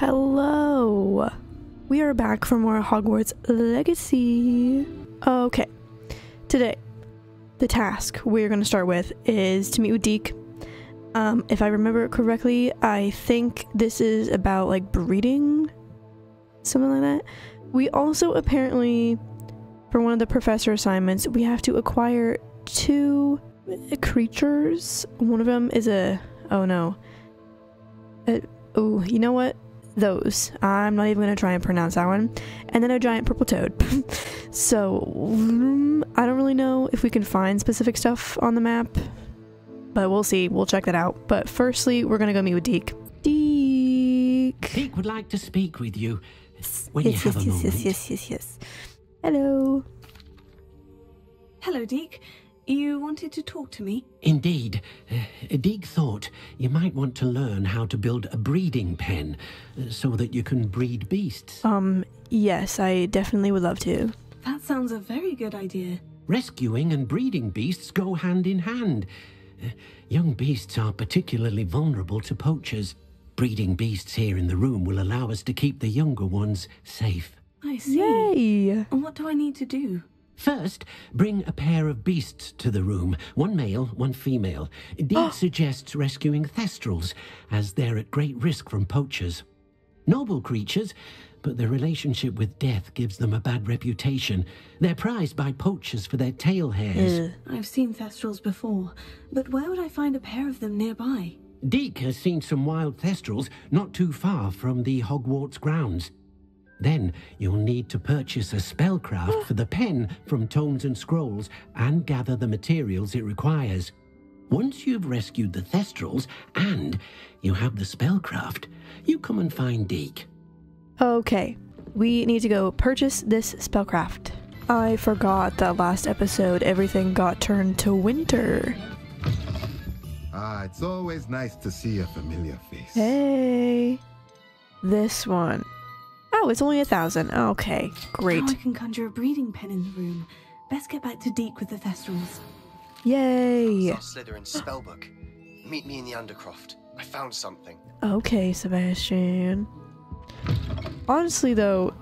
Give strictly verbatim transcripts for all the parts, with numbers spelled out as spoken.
Hello! We are back for more Hogwarts Legacy! Okay, today, the task we're going to start with is to meet with Deke. Um, if I remember correctly, I think this is about, like, breeding? Something like that? We also apparently, for one of the professor assignments, we have to acquire two creatures. One of them is a... oh no. A, oh, you know what? Those. I'm not even going to try and pronounce that one. And then a giant purple toad. So, um, I don't really know if we can find specific stuff on the map. But we'll see. We'll check that out. But firstly, we're going to go meet with Deke. Deke! Deke would like to speak with you. When yes, you have yes, a moment. yes, yes, yes, yes. Hello. Hello, Deke. You wanted to talk to me? Indeed. Uh, Deke thought you might want to learn how to build a breeding pen uh, so that you can breed beasts. Um, yes, I definitely would love to. That sounds a very good idea. Rescuing and breeding beasts go hand in hand. Uh, young beasts are particularly vulnerable to poachers. Breeding beasts here in the room will allow us to keep the younger ones safe. I see. Yay! And what do I need to do? First, bring a pair of beasts to the room. One male, one female. Deke suggests rescuing Thestrals, as they're at great risk from poachers. Noble creatures, but their relationship with death gives them a bad reputation. They're prized by poachers for their tail hairs. Ugh. I've seen Thestrals before, but where would I find a pair of them nearby? Deke has seen some wild Thestrals not too far from the Hogwarts grounds. Then you'll need to purchase a spellcraft for the pen from Tomes and Scrolls and gather the materials it requires. Once you've rescued the Thestrals and you have the spellcraft, you come and find Deke. Okay, we need to go purchase this spellcraft. I forgot that last episode everything got turned to winter. Ah, it's always nice to see a familiar face. Hey, this one. Oh, it's only a thousand. Okay, great. Now I can conjure a breeding pen in the room. Best get back to Deke with the Thestrals. Yay! Slytherin's spellbook. Meet me in the Undercroft. I found something. Okay, Sebastian. Honestly, though,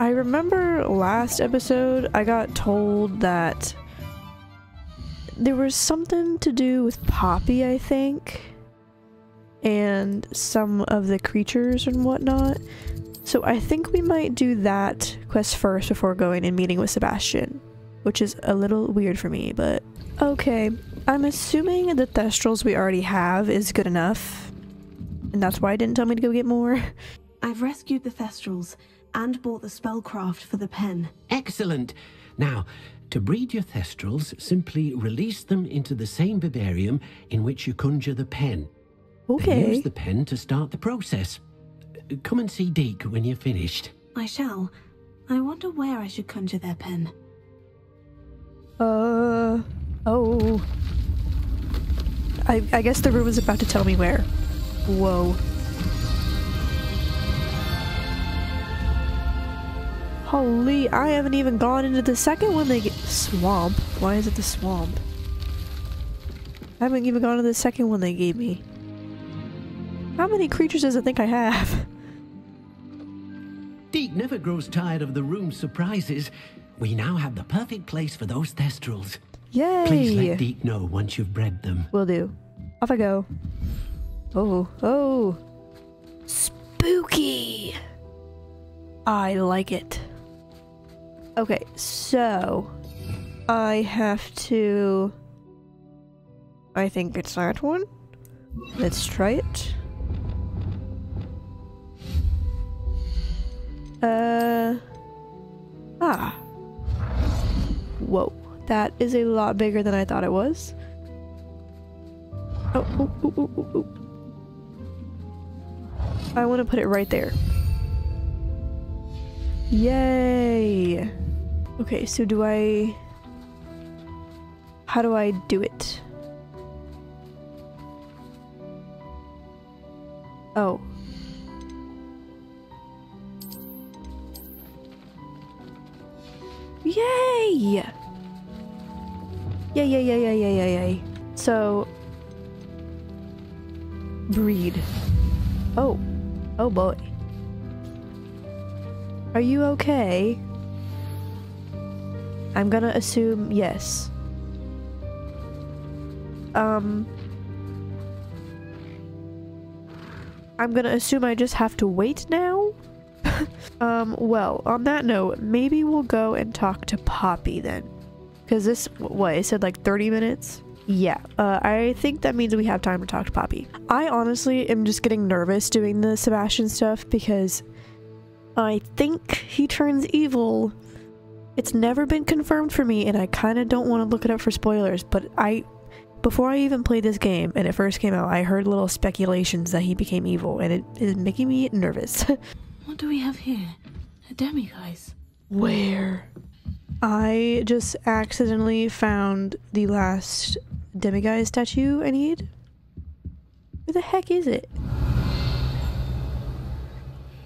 I remember last episode I got told that there was something to do with Poppy, I think, and some of the creatures and whatnot. So I think we might do that quest first before going and meeting with Sebastian, which is a little weird for me, but okay. I'm assuming the Thestrals we already have is good enough, and that's why it didn't tell me to go get more. I've rescued the Thestrals and bought the spellcraft for the pen. Excellent! Now, to breed your Thestrals, simply release them into the same vivarium in which you conjure the pen. Okay. Then use the pen to start the process. Come and see Deke when you're finished. I shall. I wonder where I should conjure their pen. Uh... Oh... I, I guess the room was about to tell me where. Whoa. Holy, I haven't even gone into the second one they get- Swamp? Why is it the swamp? I haven't even gone to the second one they gave me. How many creatures does it think I have? Deke never grows tired of the room's surprises. We now have the perfect place for those Thestrals. Yay! Please let Deke know once you've bred them. Will do. Off I go. Oh, oh. Spooky! I like it. Okay, so... I have to... I think it's that one. Let's try it. Uh... Ah. Whoa. That is a lot bigger than I thought it was. Oh, oh, oh, oh, oh, oh. I want to put it right there. Yay! Okay, so do I... How do I do it? Oh. Yay! Yay, yay, yay, yay, yay, yay, yay. So... Breed. Oh. Oh boy. Are you okay? I'm gonna assume yes. Um... I'm gonna assume I just have to wait now? um, well, on that note, maybe we'll go and talk to Poppy then. Because this, what, it said like thirty minutes? Yeah, uh, I think that means we have time to talk to Poppy. I honestly am just getting nervous doing the Sebastian stuff because I think he turns evil. It's never been confirmed for me, and I kind of don't want to look it up for spoilers, but I... Before I even played this game, and it first came out, I heard little speculations that he became evil, and it is making me nervous. What do we have here? A demiguise. Where? I just accidentally found the last demiguise statue I need. Where the heck is it?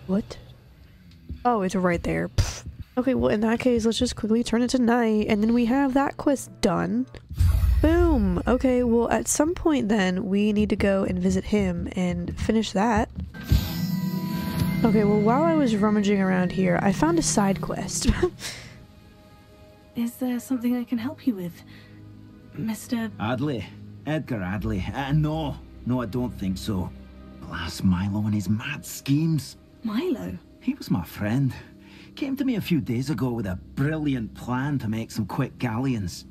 What? Oh, it's right there. Pfft. Okay, well in that case, let's just quickly turn it to night, and then we have that quest done. Boom! Okay, well at some point then, we need to go and visit him and finish that. Okay, well while I was rummaging around here, I found a side quest. Is there something I can help you with, Mister Audley? Edgar Audley. Uh, no, no, I don't think so. Blast Milo and his mad schemes. Milo? He was my friend. Came to me a few days ago with a brilliant plan to make some quick galleons.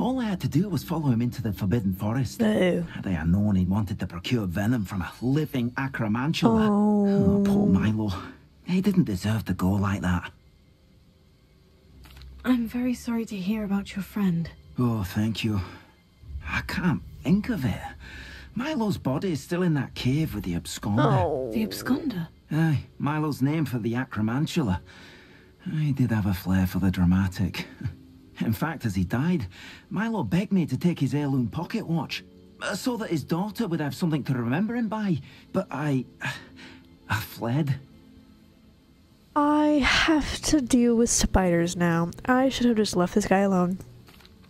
All I had to do was follow him into the Forbidden Forest. Oh. Had I known he wanted to procure venom from a living Acromantula. Oh. Oh, poor Milo. He didn't deserve to go like that. I'm very sorry to hear about your friend. Oh, thank you. I can't think of it. Milo's body is still in that cave with the Absconder. Oh. The Absconder? Aye, Milo's name for the Acromantula. I did have a flair for the dramatic. In fact, as he died, Milo begged me to take his heirloom pocket watch, so that his daughter would have something to remember him by, but I... I fled. I have to deal with spiders now. I should have just left this guy alone.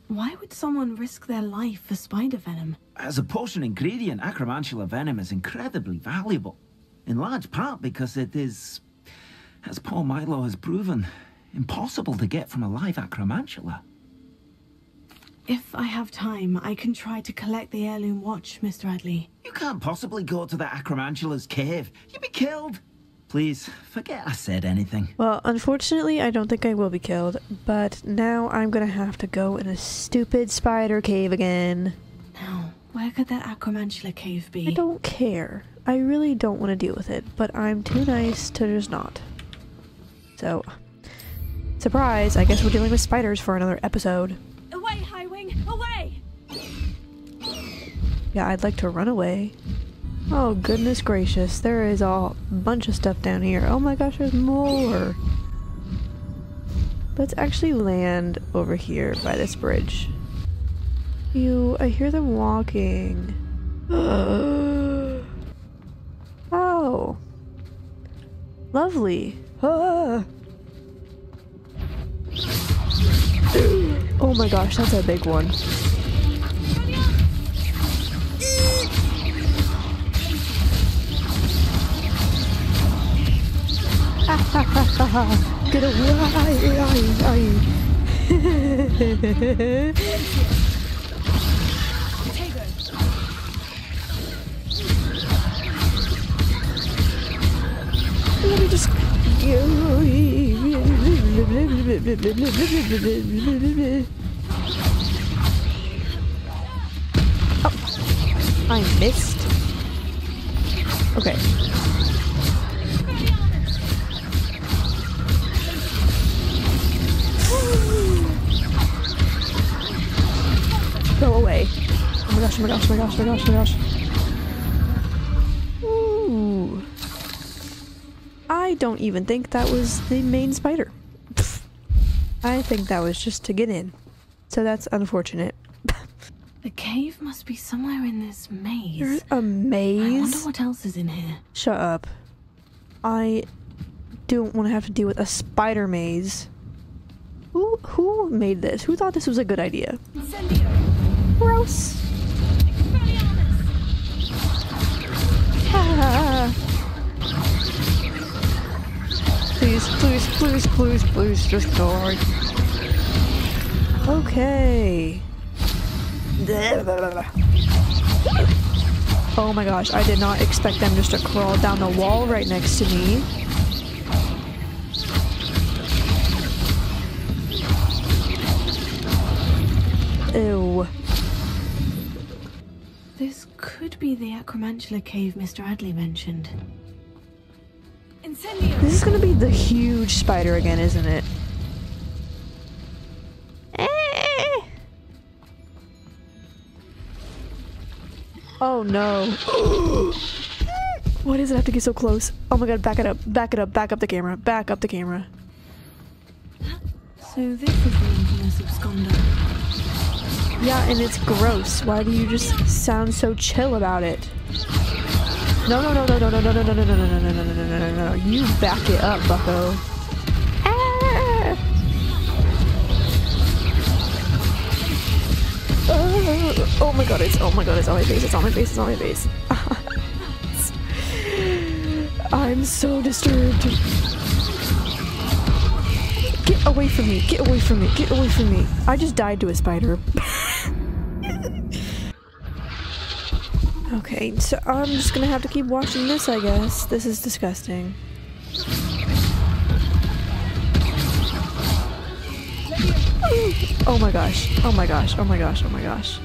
Why would someone risk their life for spider venom? As a potion ingredient, Acromantula venom is incredibly valuable. In large part because it is, as poor Milo has proven, impossible to get from a live Acromantula. If I have time, I can try to collect the heirloom watch, Mister Audley. You can't possibly go to the Acromantula's cave. You'd be killed. Please, forget I said anything. Well, unfortunately, I don't think I will be killed, but now I'm gonna have to go in a stupid spider cave again. Now, where could that Acromantula cave be? I don't care. I really don't want to deal with it, but I'm too nice to just not. So, surprise, I guess we're dealing with spiders for another episode. Away, High Wing, away! Yeah, I'd like to run away. Oh goodness gracious, there is a bunch of stuff down here. Oh my gosh, there's more! Let's actually land over here by this bridge. Ew, I hear them walking. Oh! Lovely! Ah. Oh my gosh, that's a big one. Get away! Let me just. Oh, I missed. Okay. Go away. Oh my gosh, oh my gosh, oh my gosh, oh my gosh, oh my gosh. Ooh. I don't even think that was the main spider. Pfft. I think that was just to get in. So that's unfortunate. The cave must be somewhere in this maze. There's a maze? I wonder what else is in here. Shut up. I don't want to have to deal with a spider maze. Who, who made this? Who thought this was a good idea? Incendio. Gross. Ah. So please, please, please, please, please, just die. Okay. Oh my gosh, I did not expect them just to crawl down the wall right next to me. Ew. This could be the Acromantula cave Mister Audley mentioned. Incendio. This is gonna be the huge spider again, isn't it? Oh no. Why does it have to get so close? Oh my god, back it up, back it up, back up the camera, back up the camera. So this is the infamous absconder. Yeah, and it's gross. Why do you just sound so chill about it? No, no, no, no, no, no, no, no, no, no, no, no, no, no, no, no, no, no, no. You back it up, bucko. Oh my god, it's, oh my god, it's on my face, it's on my face, it's on my face. I'm so disturbed. Get away from me, get away from me, get away from me. I just died to a spider. Okay, so I'm just gonna have to keep watching this, I guess. This is disgusting. Oh my gosh, oh my gosh, oh my gosh, oh my gosh.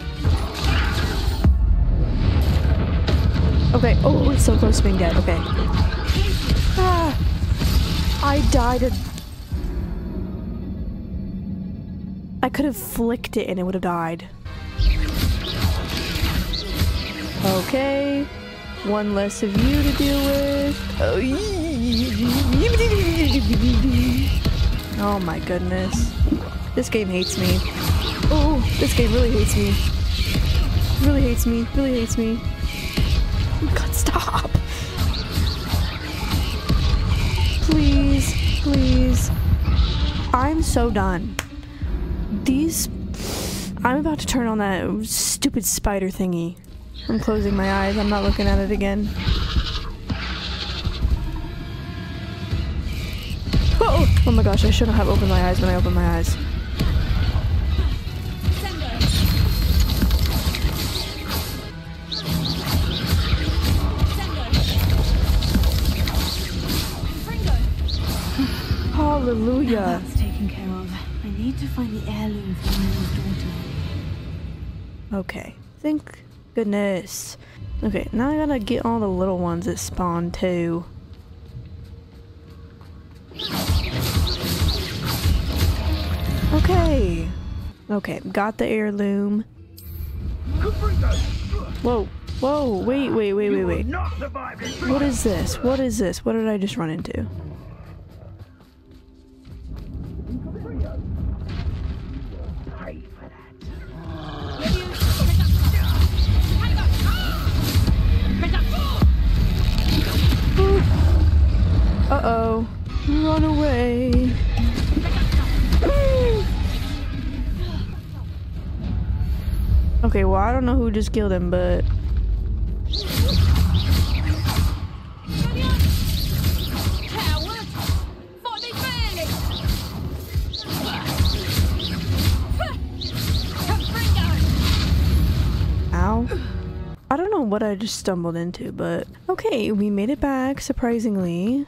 Okay, oh, it's so close to being dead, okay. Ah, I died a... I could have flicked it and it would have died. Okay, one less of you to deal with. Oh my goodness. This game hates me. Oh, this game really hates me. Really hates me. Really hates me. Oh god, stop! Please, please. I'm so done. These... I'm about to turn on that stupid spider thingy. I'm closing my eyes. I'm not looking at it again. Oh, oh my gosh, I shouldn't have opened my eyes when I opened my eyes. Hallelujah. That's taken care of. I need to find the heirloom for Milo's daughter. Okay. Thank goodness. Okay, now I gotta get all the little ones that spawn too. Okay. Okay, got the heirloom. Whoa, whoa, wait, wait, wait, wait, wait. What is this? What is this? What did I just run into? Uh-oh. Run away. Okay, well, I don't know who just killed him, but... Ow. I don't know what I just stumbled into, but... Okay, we made it back, surprisingly.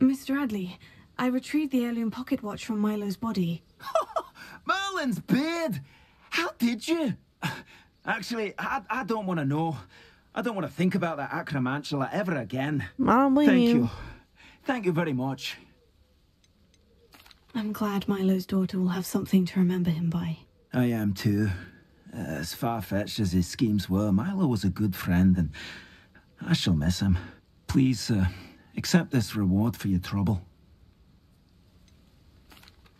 Mister Audley, I retrieved the heirloom pocket watch from Milo's body. Merlin's beard! How did you? Actually, I, I don't want to know. I don't want to think about that Acromantula ever again. I don't blame Thank you. you. Thank you very much. I'm glad Milo's daughter will have something to remember him by. I am too. Uh, as far-fetched as his schemes were, Milo was a good friend and I shall miss him. Please, uh... accept this reward for your trouble.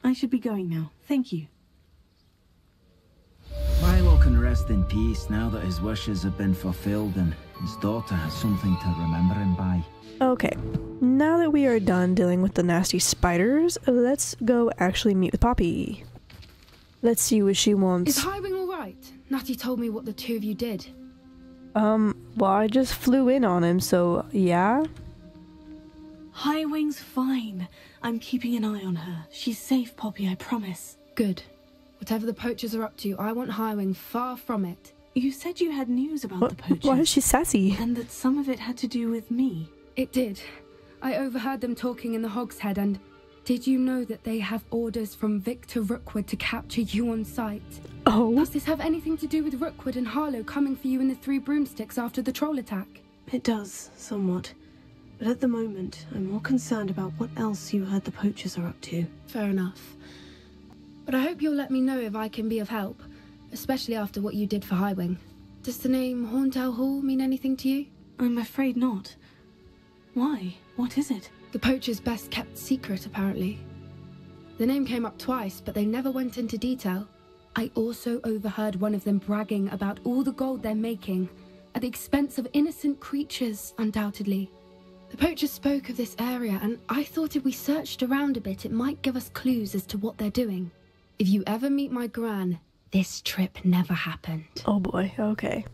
I should be going now. Thank you. Milo can rest in peace now that his wishes have been fulfilled and his daughter has something to remember him by. Okay. Now that we are done dealing with the nasty spiders, let's go actually meet with Poppy. Let's see what she wants. Is Hiring alright? Natty told me what the two of you did. Um, well, I just flew in on him, so yeah. Highwing's fine. I'm keeping an eye on her. She's safe, Poppy, I promise. Good. Whatever the poachers are up to, I want Highwing far from it. You said you had news about what? the poachers. Why is she sassy? And that some of it had to do with me. It did. I overheard them talking in the Hogshead, and did you know that they have orders from Victor Rookwood to capture you on sight? Oh. Does this have anything to do with Rookwood and Harlow coming for you in the Three Broomsticks after the troll attack? It does, somewhat. But at the moment, I'm more concerned about what else you heard the poachers are up to. Fair enough. But I hope you'll let me know if I can be of help, especially after what you did for Highwing. Does the name Horntail Hall mean anything to you? I'm afraid not. Why? What is it? The poachers' best kept secret, apparently. The name came up twice, but they never went into detail. I also overheard one of them bragging about all the gold they're making, at the expense of innocent creatures, undoubtedly. The poachers spoke of this area, and I thought if we searched around a bit, it might give us clues as to what they're doing. If you ever meet my gran, this trip never happened. Oh boy, okay.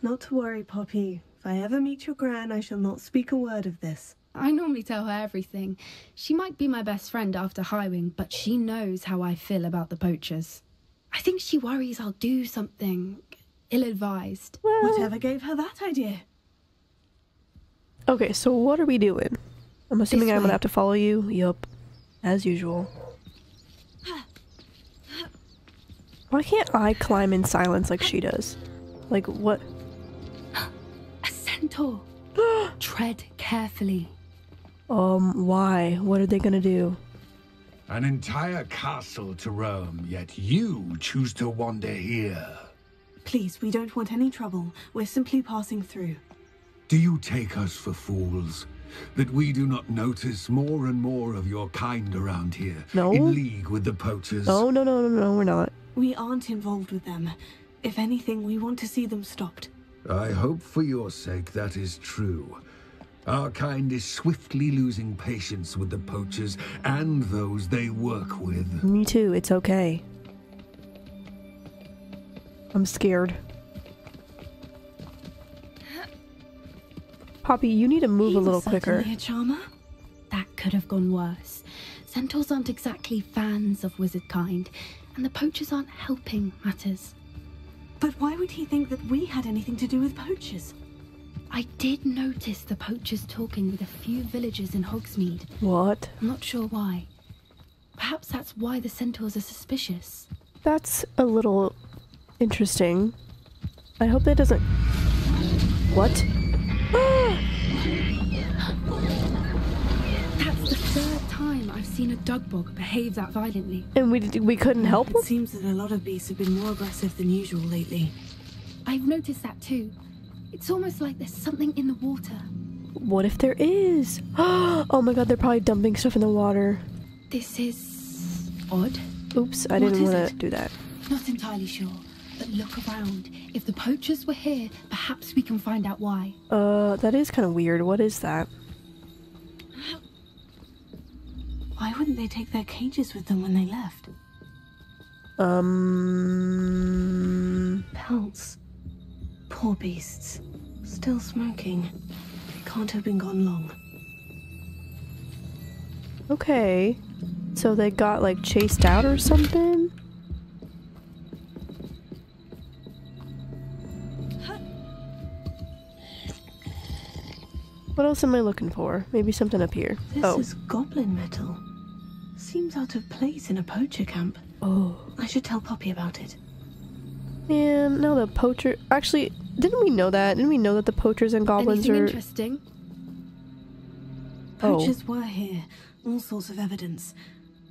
Not to worry, Poppy. If I ever meet your gran, I shall not speak a word of this. I normally tell her everything. She might be my best friend after Highwing, but she knows how I feel about the poachers. I think she worries I'll do something ill-advised. Well, whatever gave her that idea? Okay, so what are we doing? I'm assuming I'm gonna have to follow you. Yup. As usual. Why can't I climb in silence like she does? Like, what? A centaur! Tread carefully. Um, why? What are they gonna do? An entire castle to roam, yet you choose to wander here. Please, we don't want any trouble. We're simply passing through. Do you take us for fools? That we do not notice more and more of your kind around here? No. In league with the poachers? No, no, no, no, no, we're not. We aren't involved with them. If anything, we want to see them stopped. I hope for your sake that is true. Our kind is swiftly losing patience with the poachers and those they work with. Me too, it's okay. I'm scared. Poppy, you need to move he a little quicker. A charmer? That could have gone worse. Centaurs aren't exactly fans of wizard kind, and the poachers aren't helping matters. But why would he think that we had anything to do with poachers? I did notice the poachers talking with a few villagers in Hogsmeade. What? I'm not sure why. Perhaps that's why the centaurs are suspicious. That's a little interesting. I hope that doesn't... What? That's the third time I've seen a dugbog behave that violently. And we we couldn't help him? It seems that a lot of beasts have been more aggressive than usual lately. I've noticed that too. It's almost like there's something in the water. What if there is? Oh my god, they're probably dumping stuff in the water. This is... odd. Oops, I didn't want to do that. Not entirely sure. But look around. If the poachers were here, perhaps we can find out why. Uh, that is kind of weird. What is that? Why wouldn't they take their cages with them when they left? Um... Pelts. Poor beasts. Still smoking. They can't have been gone long. Okay. So they got, like, chased out or something? What else am I looking for? Maybe something up here. This oh. is goblin metal. Seems out of place in a poacher camp. Oh. I should tell Poppy about it. And now the poacher... Actually, didn't we know that? Didn't we know that the poachers and goblins Anything are... interesting? Oh. Poachers were here. All sorts of evidence.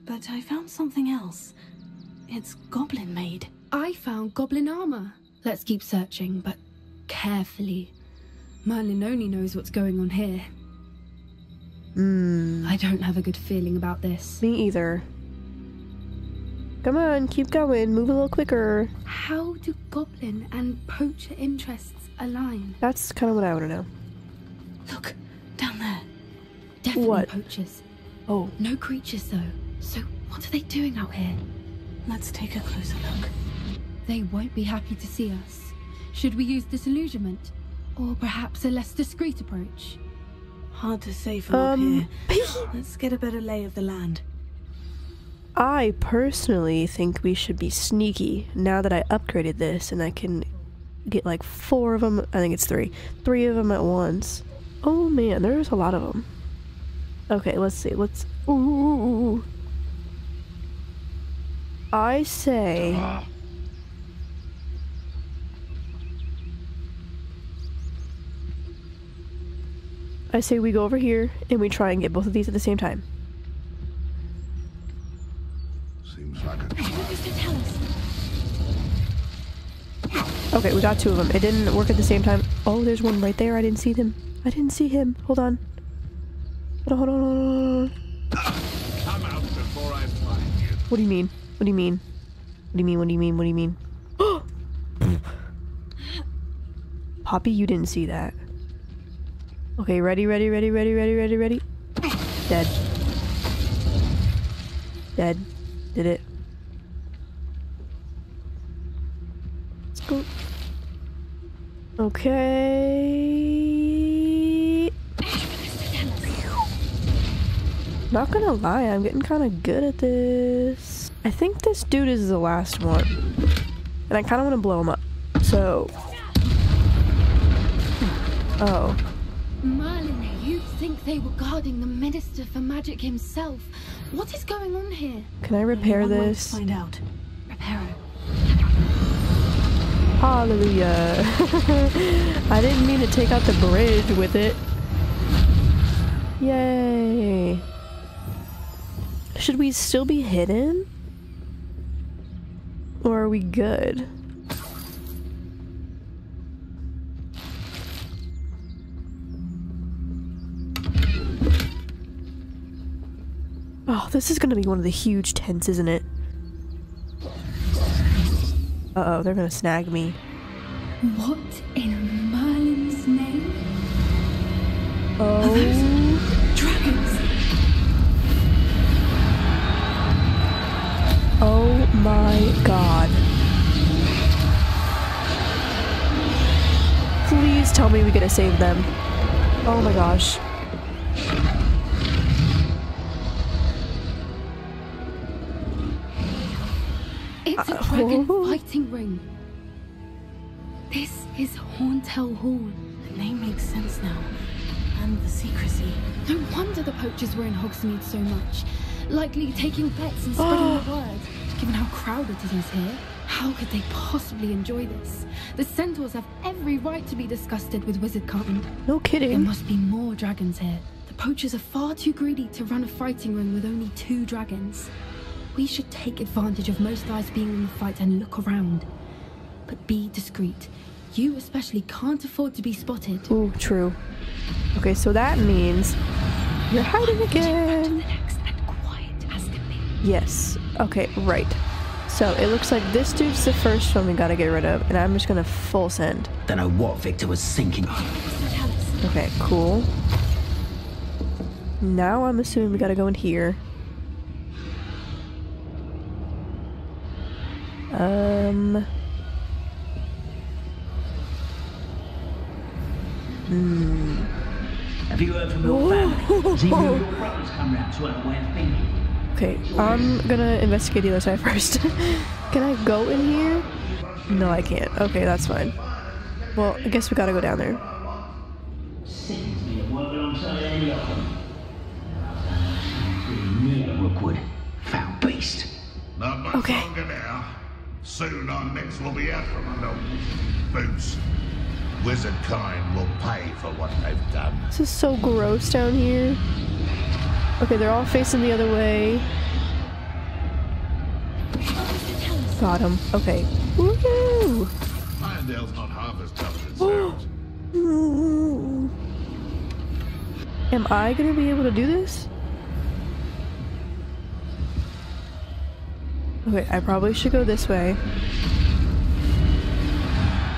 But I found something else. It's goblin made. I found goblin armor. Let's keep searching, but carefully. Merlin only knows what's going on here. Mm. I don't have a good feeling about this. Me either. Come on, keep going. Move a little quicker. How do goblin and poacher interests align? That's kind of what I want to know. Look, down there. Definitely what? Poachers. Oh. No creatures, though. So what are they doing out here? Let's take a closer look. They won't be happy to see us. Should we use disillusionment? Or perhaps a less discreet approach. Hard to say from um, up here. Let's get a better lay of the land. I personally think we should be sneaky now that I upgraded this and I can get like four of them. I think it's three. Three of them at once. Oh man, there's a lot of them. Okay, let's see. Let's. Ooh. I say. Uh. I say we go over here and we try and get both of these at the same time. Seems like a trap. Okay, we got two of them. It didn't work at the same time. Oh, there's one right there. I didn't see them. I didn't see him. Hold on. Hold on, hold on, hold on. Come out before I find you. What do you mean? What do you mean? What do you mean? What do you mean? What do you mean? Poppy, you didn't see that. Okay, ready, ready, ready, ready, ready, ready, ready. Dead. Dead. Did it. Let's go. Okay. Not gonna lie, I'm getting kind of good at this. I think this dude is the last one. And I kind of want to blow him up. So. Oh. Merlin, you think they were guarding the Minister for Magic himself. What is going on here? Can I repair this? Find out. Repair it. Hallelujah. I didn't mean to take out the bridge with it. Yay. Should we still be hidden? Or are we good? Oh, this is gonna be one of the huge tents, isn't it? Uh-oh, they're gonna snag me. What in Merlin's name? Oh. Are those dragons? Oh my god. Please tell me we gotta save them. Oh my gosh. It's a dragon fighting ring. This is Horntail Hall. The name makes sense now. And the secrecy. No wonder the poachers were in Hogsmeade so much. Likely taking bets and spreading the word. Given how crowded it is here, how could they possibly enjoy this? The centaurs have every right to be disgusted with Wizard Carton. No kidding. There must be more dragons here. The poachers are far too greedy to run a fighting ring with only two dragons. We should take advantage of most eyes being in the fight and look around. But be discreet. You especially can't afford to be spotted. Oh, true. Okay, so that means you're hiding again. Yes. Okay, right. So it looks like this dude's the first one we gotta get rid of, and I'm just gonna full send. Don't know what Victor was sinking. Okay, cool. Now I'm assuming we gotta go in here. Um. Hmm. Have you heard from your family? Does even your brothers come round to our way of thinking? Okay, I'm gonna investigate the other side first. Can I go in here? No, I can't. Okay, that's fine. Well, I guess we gotta go down there. Rookwood, foul beast. Not much okay. Longer now. Soon our necks will be Acromantula boots. Wizard kind will pay for what they've done. This is so gross down here. Okay, they're all facing the other way. Got him. Okay. Woohoo! Irondale's not half as tough as it sounds. Am I gonna be able to do this? Okay, I probably should go this way.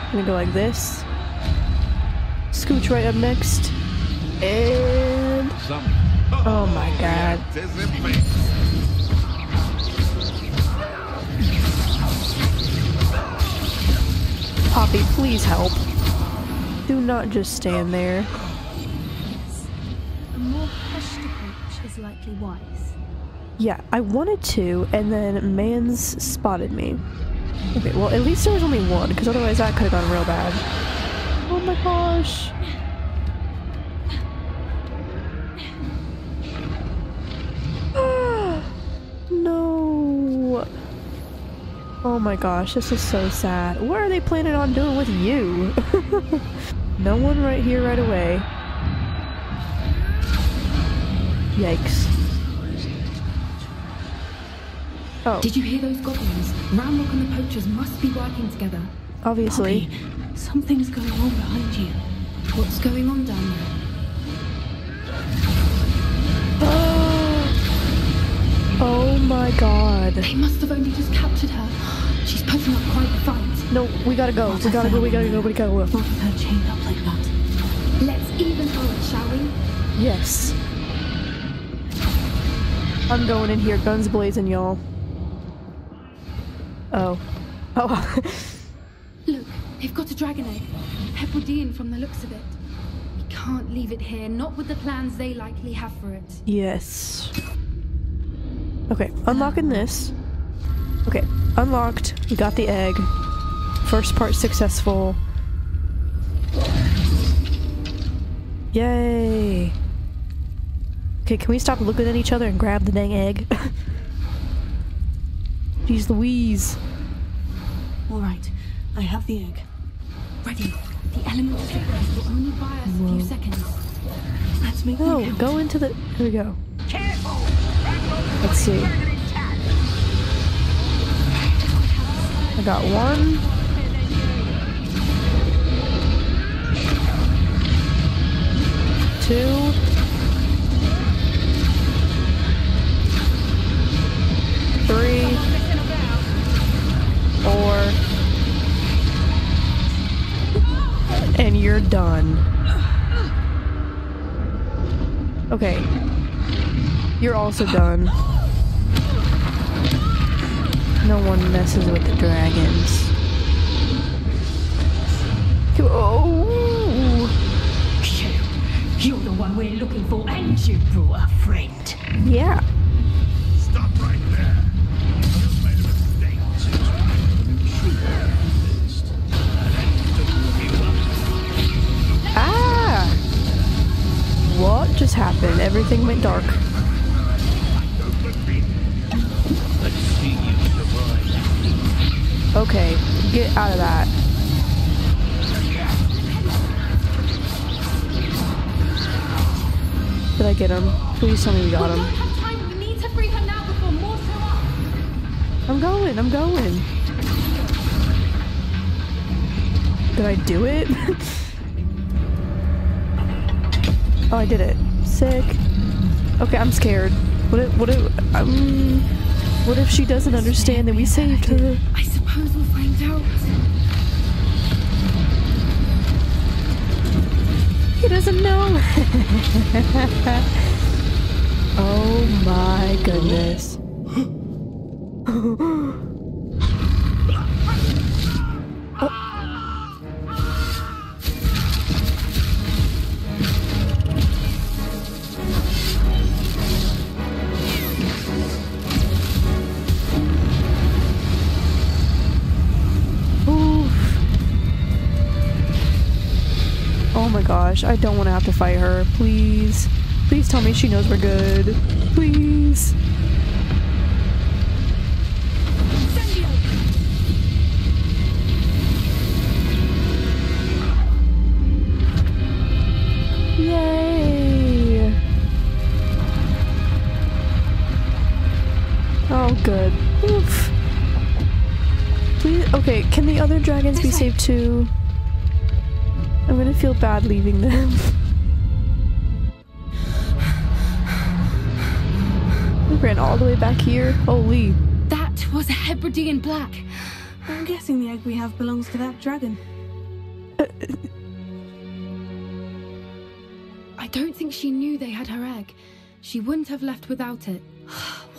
I'm gonna go like this. Scooch right up next. And... oh my god. Poppy, please help. Do not just stand there. more hushed approach is likely wise. Yeah, I wanted to, and then Mans spotted me. Okay, well, at least there was only one, because otherwise that could have gone real bad. Oh my gosh. No. Oh my gosh, this is so sad. What are they planning on doing with you? No one right here right away. Yikes. Oh. Did you hear those goblins? Ramrock and the poachers must be working together. Obviously. Poppy, something's going on behind you. What's going on down there? Oh my god. They must have only just captured her. She's putting up quite a fight. No, we gotta go. We gotta go, we gotta go, we gotta go. Not with her chained up like that. Let's even it, shall we? Yes. I'm going in here, guns blazing, y'all. Oh. Oh. Look, they've got a dragon egg. Hebridean from the looks of it. We can't leave it here, not with the plans they likely have for it. Yes. Okay, unlocking this. Okay, unlocked. We got the egg. First part successful. Yay! Okay, can we stop looking at each other and grab the dang egg? Jeez Louise. Alright, I have the egg. Ready. The element of it will only buy us a few seconds. Let's make oh, them go into the... Here we go. Careful! Let's see. I got one. Two. Three. Four. And you're done. Okay. You're also done. No one messes with the dragons. Oh! You, you're the one we're looking for, and you brought a friend. Yeah. Stop right there. You've made a mistake. Ah! What just happened? Everything went dark. Okay, get out of that. Did I get him? Please tell me we got him. I'm going, I'm going. Did I do it? Oh, I did it. Sick. Okay, I'm scared. What if, what if, um, what if she doesn't understand that we saved her? We'll find out. He doesn't know. Oh my goodness. I don't want to have to fight her. Please. Please tell me she knows we're good. Please. Yay. Oh, good. Oof. Please. Okay, can the other dragons be saved too? I'm gonna feel bad leaving them. We ran all the way back here. Holy. That was a Hebridean black. I'm guessing the egg we have belongs to that dragon. Uh, I don't think she knew they had her egg. She wouldn't have left without it.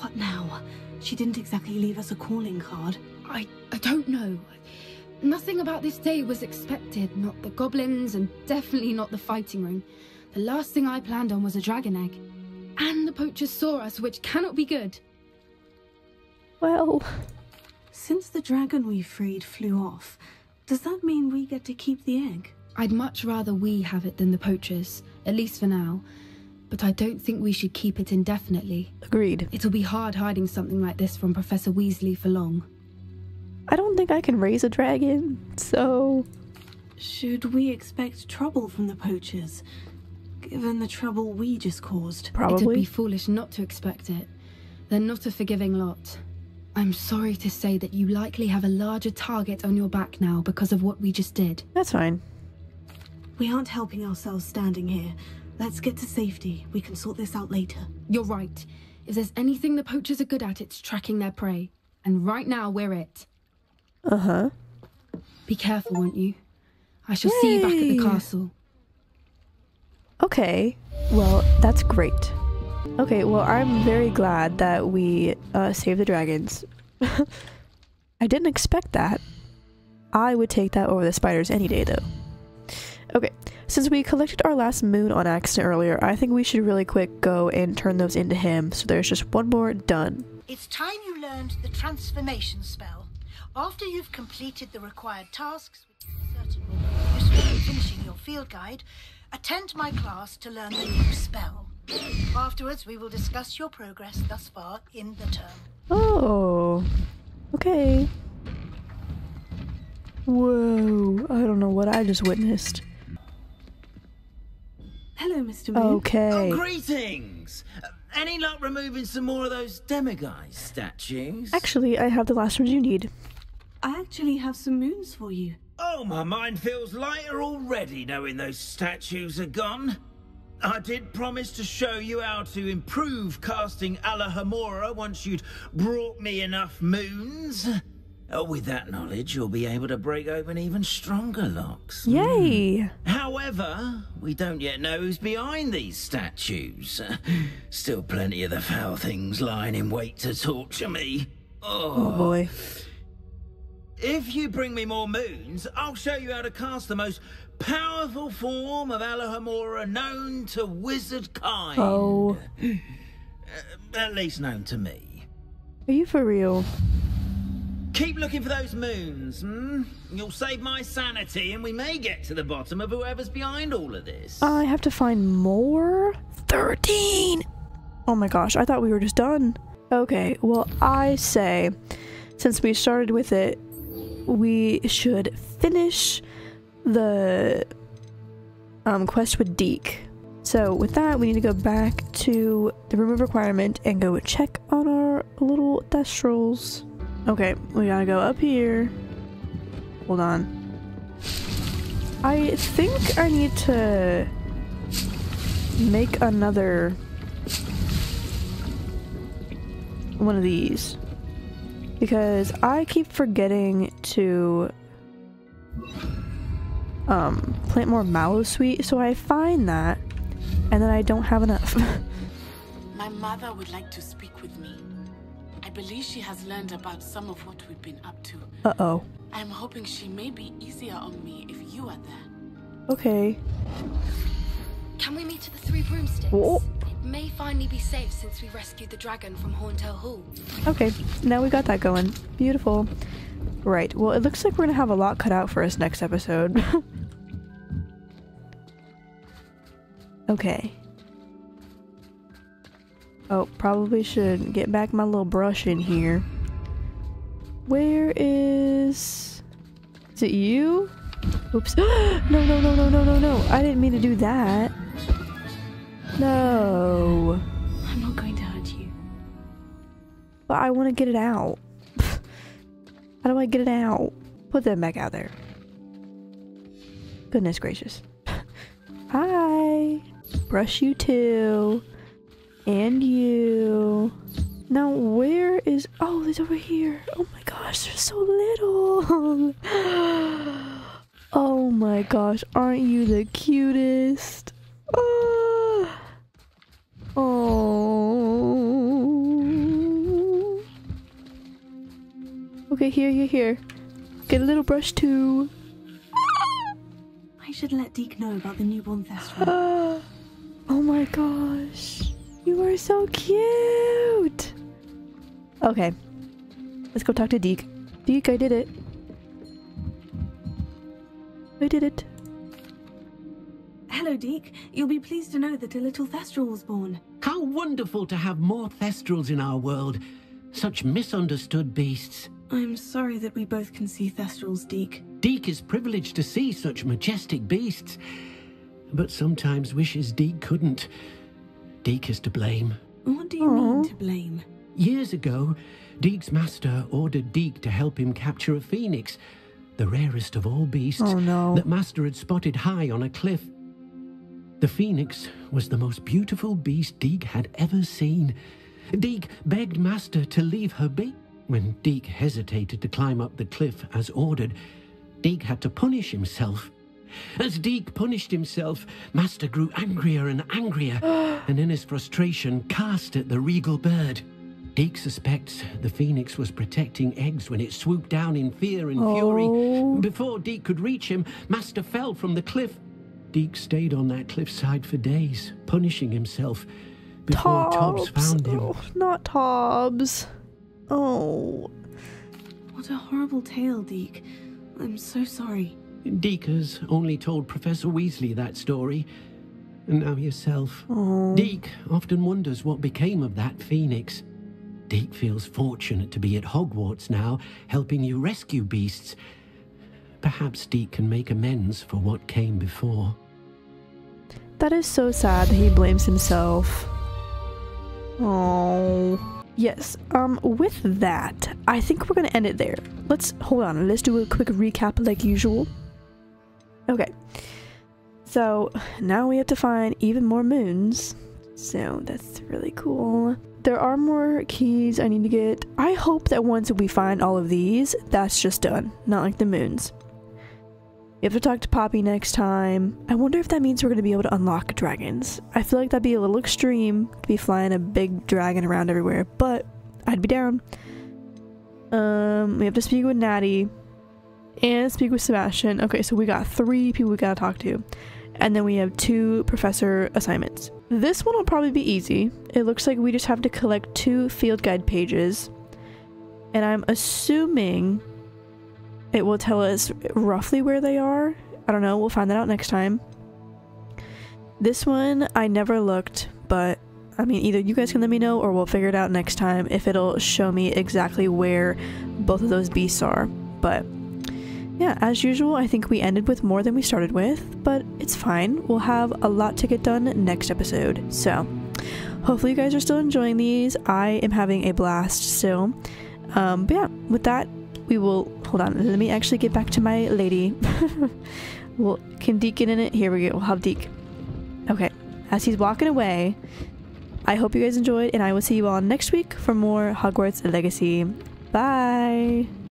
What now? She didn't exactly leave us a calling card. I, I don't know. Nothing about this day was expected, not the goblins and definitely not the fighting ring. The last thing I planned on was a dragon egg. And the poachers saw us, which cannot be good. Well, since the dragon we freed flew off, does that mean we get to keep the egg? I'd much rather we have it than the poachers, at least for now. But I don't think we should keep it indefinitely. Agreed. It'll be hard hiding something like this from Professor Weasley for long. I don't think I can raise a dragon, so... Should we expect trouble from the poachers, given the trouble we just caused? Probably. It'd be foolish not to expect it. They're not a forgiving lot. I'm sorry to say that you likely have a larger target on your back now because of what we just did. That's fine. We aren't helping ourselves standing here. Let's get to safety. We can sort this out later. You're right. If there's anything the poachers are good at, it's tracking their prey. And right now, we're it. Uh-huh. Be careful, won't you? I shall Yay. see you back at the castle. Okay. Well, that's great. Okay, well, I'm very glad that we uh, saved the dragons. I didn't expect that. I would take that over the spiders any day, though. Okay, since we collected our last moon on accident earlier, I think we should really quick go and turn those into him. So there's just one more done. It's time you learned the transformation spell. After you've completed the required tasks, which is certainly useful in finishing your field guide, attend my class to learn the new spell. Afterwards, we will discuss your progress thus far in the term. Oh, okay. Whoa, I don't know what I just witnessed. Hello, Mister Moon. Okay. Oh, greetings! Uh, any luck removing some more of those demiguise statues? Actually, I have the last ones you need. I actually have some moons for you. Oh, my mind feels lighter already knowing those statues are gone. I did promise to show you how to improve casting Alohamora once you'd brought me enough moons. Oh, with that knowledge, you'll be able to break open even stronger locks. Yay! However, we don't yet know who's behind these statues. Still plenty of the foul things lying in wait to torture me. Oh, oh boy. If you bring me more moons, I'll show you how to cast the most powerful form of Alohamora known to wizard kind. Oh. At least known to me. Are you for real? Keep looking for those moons, hmm? You'll save my sanity and we may get to the bottom of whoever's behind all of this. I have to find more? thirteen! Oh my gosh, I thought we were just done. Okay, well I say, since we started with it, we should finish the um, quest with Deke. So with that, we need to go back to the room of requirement and go check on our little Thestrals. Okay, we gotta go up here. Hold on. I think I need to make another one of these because I keep forgetting to um, plant more mallow sweet, so I find that and then I don't have enough. My mother would like to speak with me. I believe she has learned about some of what we've been up to. Uh-oh. I'm hoping she may be easier on me if you are there. Okay. Can we meet at the Three Broomsticks? Whoa. It may finally be safe since we rescued the dragon from Horntail Hall. Okay, now we got that going. Beautiful. Right, well, it looks like we're going to have a lot cut out for us next episode. Okay. Oh, probably should get back my little brush in here. Where is... Is it you? Oops. No, no, no, no, no, no, no. I didn't mean to do that. No. I'm not going to hurt you. But I want to get it out. How do I get it out? Put them back out there. Goodness gracious. Hi. Brush you too. And you. Now where is... Oh, it's over here. Oh my gosh, there's so little. Oh my gosh, aren't you the cutest? Oh. Oh. Okay, here, here, here. Get a little brush too. I should let Deke know about the newborn Thestral. so cute. Okay. Let's go talk to Deke. Deke, I did it. I did it. Hello, Deke. You'll be pleased to know that a little Thestral was born. How wonderful to have more Thestrals in our world. Such misunderstood beasts. I'm sorry that we both can see Thestrals, Deke. Deke is privileged to see such majestic beasts, but sometimes wishes Deke couldn't. Deke is to blame. What do you Aww. mean to blame? Years ago, Deke's master ordered Deke to help him capture a phoenix, the rarest of all beasts oh, no. that master had spotted high on a cliff. The phoenix was the most beautiful beast Deke had ever seen. Deke begged master to leave her be. When Deke hesitated to climb up the cliff as ordered, Deke had to punish himself. As Deke punished himself, master grew angrier and angrier, and in his frustration cast at the regal bird. Deke suspects the phoenix was protecting eggs when it swooped down in fear and oh. fury. Before Deke could reach him, master fell from the cliff. Deke stayed on that cliffside for days, punishing himself before Tobbs, Tobbs found him. Oh, not Tobbs. Oh, what a horrible tale, Deke. I'm so sorry. Deke has only told Professor Weasley that story, and now yourself. Oh. Deke often wonders what became of that phoenix. Deke feels fortunate to be at Hogwarts now, helping you rescue beasts. Perhaps Deke can make amends for what came before. That is so sad. He blames himself. Oh. Yes, um, with that, I think we're going to end it there. Let's, hold on, let's do a quick recap like usual. Okay. So, now we have to find even more moons. So, that's really cool. There are more keys I need to get. I hope that once we find all of these, that's just done. Not like the moons. You have to talk to Poppy next time. I wonder if that means we're going to be able to unlock dragons. I feel like that'd be a little extreme to be flying a big dragon around everywhere, but I'd be down. Um, we have to speak with Natty and speak with Sebastian. Okay, so we got three people we got to talk to, and then we have two professor assignments. This one will probably be easy. It looks like we just have to collect two field guide pages, and I'm assuming it will tell us roughly where they are. I don't know. We'll find that out next time. This one, I never looked, but I mean, either you guys can let me know or we'll figure it out next time if it'll show me exactly where both of those beasts are. But yeah, as usual, I think we ended with more than we started with, but it's fine. We'll have a lot to get done next episode. So hopefully you guys are still enjoying these. I am having a blast still. Um, but yeah, with that, we will, hold on, let me actually get back to my lady. Well, can Deke get in it? Here we go, we'll have Deke. Okay, as he's walking away, I hope you guys enjoyed, and I will see you all next week for more Hogwarts Legacy. Bye!